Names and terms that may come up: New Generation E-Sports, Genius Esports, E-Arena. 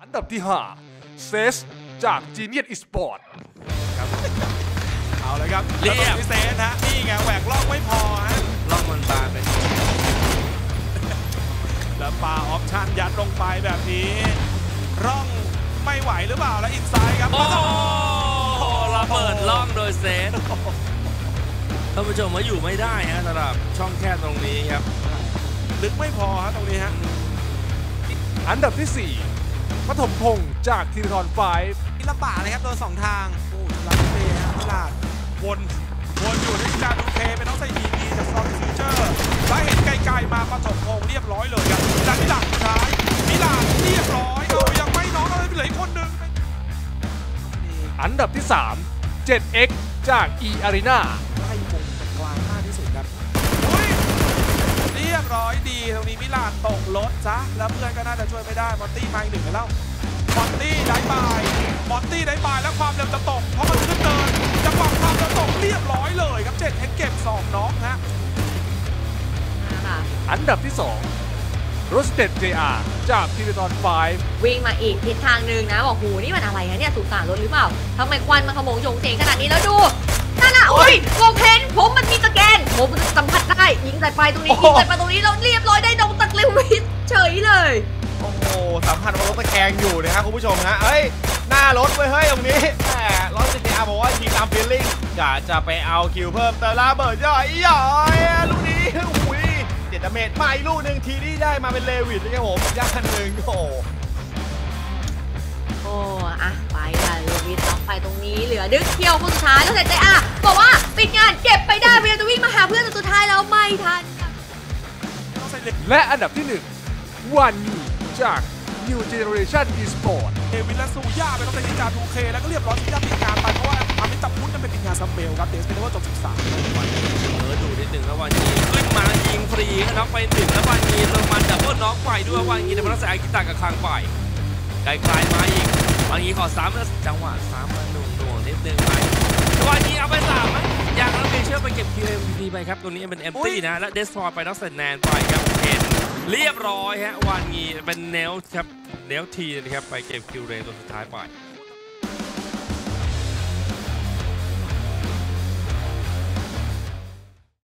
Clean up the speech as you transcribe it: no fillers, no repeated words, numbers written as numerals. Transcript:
อันดับที่5เซสจาก Genius Esports ครับเอาเลยครับเรียบเซสฮะนี่ไงแหวกล่องไม่พอฮะล่องมันปลาไปแล้วปลาออปชั่นยัดลงไปแบบนี้ร่องไม่ไหวหรือเปล่าแล้วอินไซด์ครับโอ้โหระเบิดล่องโดยเซสท่านผู้ชมว่าอยู่ไม่ได้ฮะสำหรับช่องแคบตรงนี้ครับลึกไม่พอฮะตรงนี้ฮะอันดับที่4ปฐมพงษ์จากทีมทอนไฟมีลำบากเลยครับโดน2ทางโอ้ลักเล่ฮะพลาดวนอยู่ในการดูเพย์เป็นน้องไซดีดีจากซอนฟิวเจอร์และเห็นไกลๆมาปฐมพงษ์เรียบร้อยเลยครับจากที่หลังสุดท้ายมิลานเรียบร้อยเอายังไม่น้องเลยเหลืออีกคนนึงอันดับที่3 7X จาก E-Arenaเรียบร้อยดีตรงนี้มิลานตกรถซะแล้วเพื่อนก็น่าจะช่วยไม่ได้มอนตี้มาอีกหนึ่งแล้วมอนตี้ได้บายแล้วความเร็วจะตกเพราะมันขึ้นเดินจังหวะความจะตกเรียบร้อยเลยครับเจ็ดเก็บ2น้องฮะอันดับที่2รถสเตท JR จากทีมตอน5วิ่งมาอีกทิศทางหนึ่งนะบอกหูนี่มันอะไรฮะเนี่ยสุสานรถหรือเปล่าทำไมควันมันขโมงโฉงเฉงขนาดนี้แล้วดูนั่นน่ะโอ้ยโกเพนผมมันมีสแกนผมสัมผัสได้ยิงใส่ไฟตรงนี้ยิงใส่ไฟตรงนี้เราเรียบร้อยได้ดงตักเร็วมิดเฉยเลยโอ้โหสัมผัสว่ารถตะแคงอยู่นะฮะคุณผู้ชมฮะเอ้ยหน้ารถเว้ยเฮ้ยตรงนี้แต่รถ GTR บอกว่าทีมตามฟีลลิ่งอยากจะไปเอาคิวเพิ่มแต่ลาเบิร์ดย่อยลูกนี้อุ้ยเจ็ดเมตรมาอีกลูกหนึ่งทีนี้ได้มาเป็นเลวิทเลยครับผมย่านหนึ่งโอ้อะไปค่ะเลวิทล็อกไปตรงนี้เหลือดึกเที่ยวคนสุดท้ายแล้วแต่อะบอกว่าปิดงานเก็บไปได้เพียงจะวิ่งมาหาเพื่อนแต่สุดท้ายแล้วไม่ทันและอันดับที่1วันนี้จาก New Generation E-Sports เดวิดและซูย่าเป็นต้องเป็นการ2Kแล้วก็เรียบร้อยที่จะปิดงานไปเพราะว่าอามิตาพุทธนั้นเป็นปิดงานซัมเบลครับเดสเป็นว่าจบ13วันนี้ดูนิดหนึ่งแล้ววันนี้ขึ้นมายิงฟรีนะครับไปถึงแล้ววันนี้ลงมาดับเบิลน็อกไปด้วยวันนี้ในพลังแสงกีตาร์กับคางไปไกลๆมาอีกวันนี้ขอ3แล้วจังหวะ3มันดวงนิดนึงไปวันนี้เอาไป3มั้ยอย่างนั้นมีเชื่อไปเก็บ QMP ไปครับตัวนี้เป็น empty นะและ destroy ไปน็อกเซนแนนไปครับเห็นเรียบร้อยฮะวันนี้เป็นแนวครับแนวทีนะครับไปเก็บคิวเรย์ตัวสุดท้ายไป